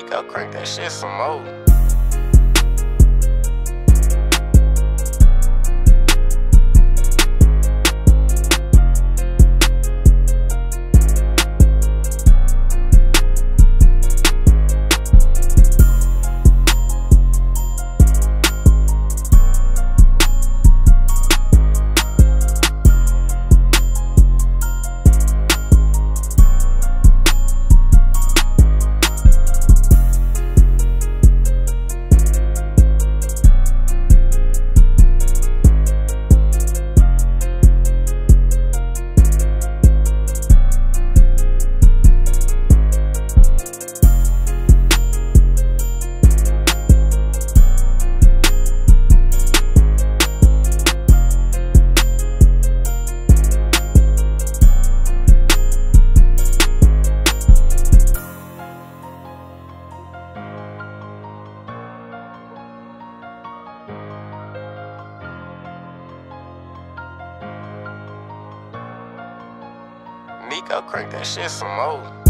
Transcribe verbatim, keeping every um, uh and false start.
Nikko, crank that shit some more. Nikko, crank that shit some more.